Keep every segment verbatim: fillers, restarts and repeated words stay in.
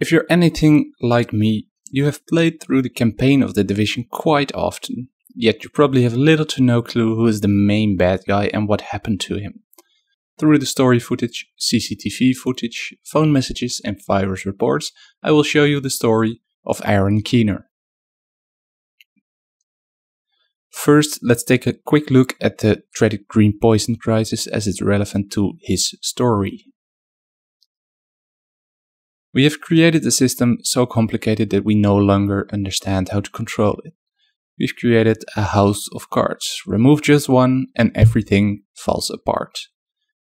If you're anything like me, you have played through the campaign of The Division quite often, yet you probably have little to no clue who is the main bad guy and what happened to him. Through the story footage, C C T V footage, phone messages and virus reports, I will show you the story of Aaron Keener. First, let's take a quick look at the tragic Green Poison crisis as it's relevant to his story. We have created a system so complicated that we no longer understand how to control it. We've created a house of cards. Remove just one and everything falls apart.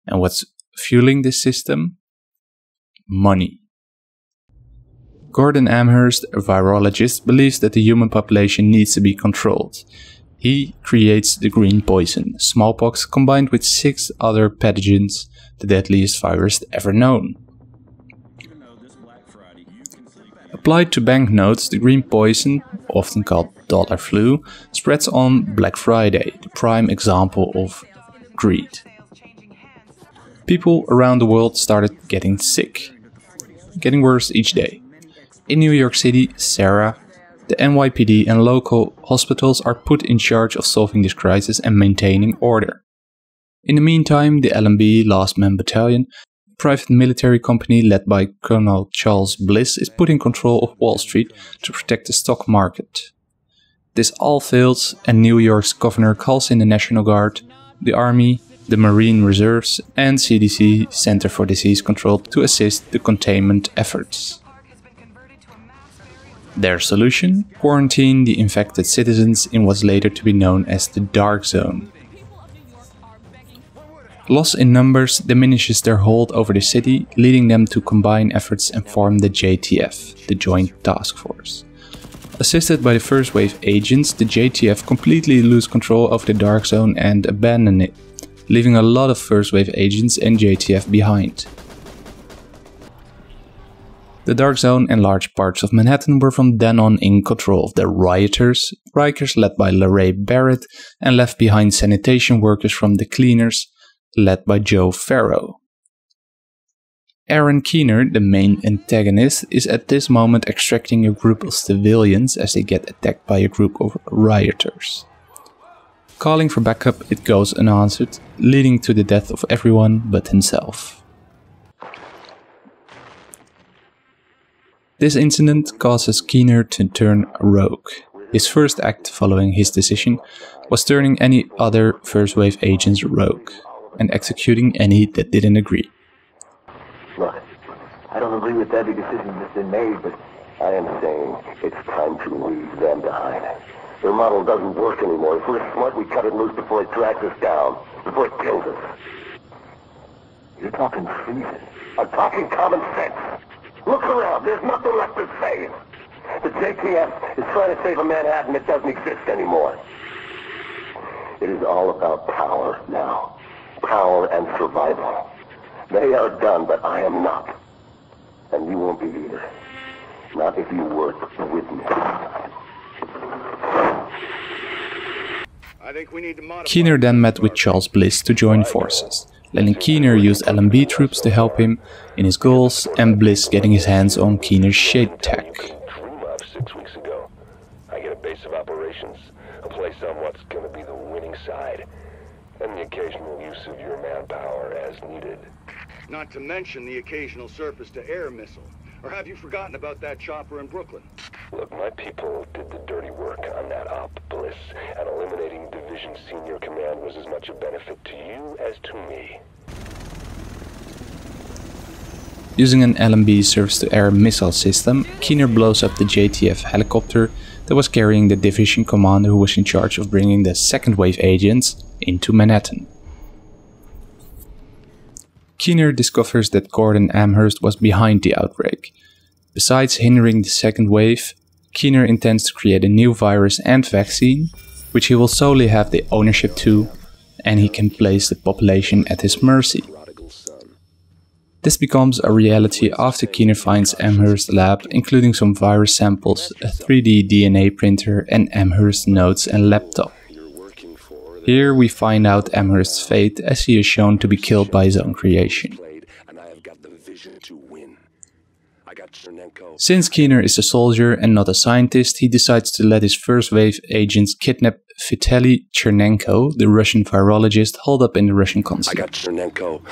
And what's fueling this system? Money. Gordon Amherst, a virologist, believes that the human population needs to be controlled. He creates the Green Poison, smallpox combined with six other pathogens, the deadliest virus ever known. Applied to banknotes, the Green Poison, often called Dollar Flu, spreads on Black Friday, the prime example of greed. People around the world started getting sick, getting worse each day. In New York City, Sarah, the N Y P D and local hospitals are put in charge of solving this crisis and maintaining order. In the meantime, the L M B, Last Man Battalion, a private military company led by Colonel Charles Bliss, is put in control of Wall Street to protect the stock market. This all fails and New York's governor calls in the National Guard, the Army, the Marine Reserves and C D C, Center for Disease Control, to assist the containment efforts. Their solution? Quarantine the infected citizens in what's later to be known as the Dark Zone. Loss in numbers diminishes their hold over the city, leading them to combine efforts and form the J T F, the Joint Task Force. Assisted by the first wave agents, the J T F completely lose control of the Dark Zone and abandon it, leaving a lot of first wave agents and J T F behind. The Dark Zone and large parts of Manhattan were from then on in control of the rioters, bikers led by Larae Barrett, and left behind sanitation workers from the cleaners, led by Joe Farrow. Aaron Keener, the main antagonist, is at this moment extracting a group of civilians as they get attacked by a group of rioters. Calling for backup, it goes unanswered, leading to the death of everyone but himself. This incident causes Keener to turn rogue. His first act following his decision was turning any other first wave agents rogue and executing any that didn't agree. Look, I don't agree with every decision that's been made, but I am saying it's time to leave them behind. Their model doesn't work anymore. If we're smart, we cut it loose before it drags us down, before it kills us. You're talking treason. I'm talking common sense. Look around. There's nothing left to save. The J T F is trying to save a Manhattan that doesn't exist anymore. It is all about power now. Power and survival. They are done, but I am not. And you won't be either. Not if you work with me. Keener then met with Charles Bliss to join forces, letting Keener use L M B troops to help him in his goals and Bliss getting his hands on Keener's Shade Tech. Six weeks ago, I get a base of operations, a place on what's going to be the winning side, and the occasional use of your manpower as needed. Not to mention the occasional surface-to-air missile. Or have you forgotten about that chopper in Brooklyn? Look, my people did the dirty work on that op, Bliss, and eliminating Division Senior Command was as much a benefit to you as to me. Using an L M B surface-to-air missile system, Keener blows up the J T F helicopter that was carrying the division commander who was in charge of bringing the second wave agents into Manhattan. Keener discovers that Gordon Amherst was behind the outbreak. Besides hindering the second wave, Keener intends to create a new virus and vaccine, which he will solely have the ownership to, and he can place the population at his mercy. This becomes a reality after Keener finds Amherst's lab, including some virus samples, a three D D N A printer, and Amherst's notes and laptop. Here we find out Amherst's fate as he is shown to be killed by his own creation. Since Keener is a soldier and not a scientist, he decides to let his first wave agents kidnap Vitaly Tchernenko, the Russian virologist holed up in the Russian consulate. I got Tchernenko.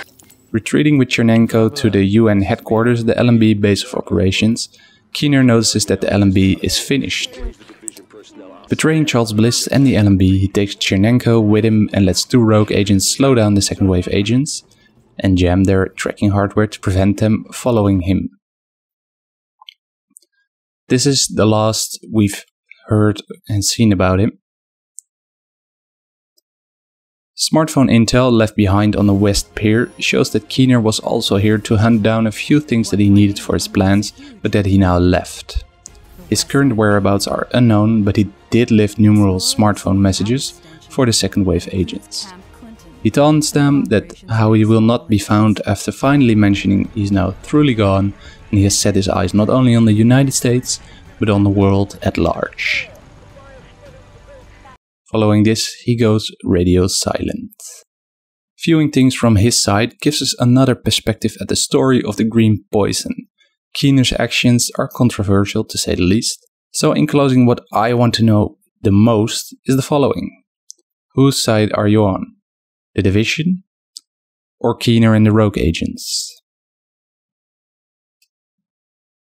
Retreating with Tchernenko to the U N headquarters, the L M B base of operations, Keener notices that the L M B is finished. Betraying Charles Bliss and the L M B, he takes Tchernenko with him and lets two rogue agents slow down the second wave agents and jam their tracking hardware to prevent them following him. This is the last we've heard and seen about him. Smartphone intel left behind on the West Pier shows that Keener was also here to hunt down a few things that he needed for his plans, but that he now left. His current whereabouts are unknown, but he did leave numerous smartphone messages for the second wave agents. He taunts them that how he will not be found after finally mentioning he's now truly gone and he has set his eyes not only on the United States, but on the world at large. Following this, he goes radio silent. Viewing things from his side gives us another perspective at the story of the Green Poison. Keener's actions are controversial to say the least, so in closing, what I want to know the most is the following. Whose side are you on? The Division, or Keener and the rogue agents?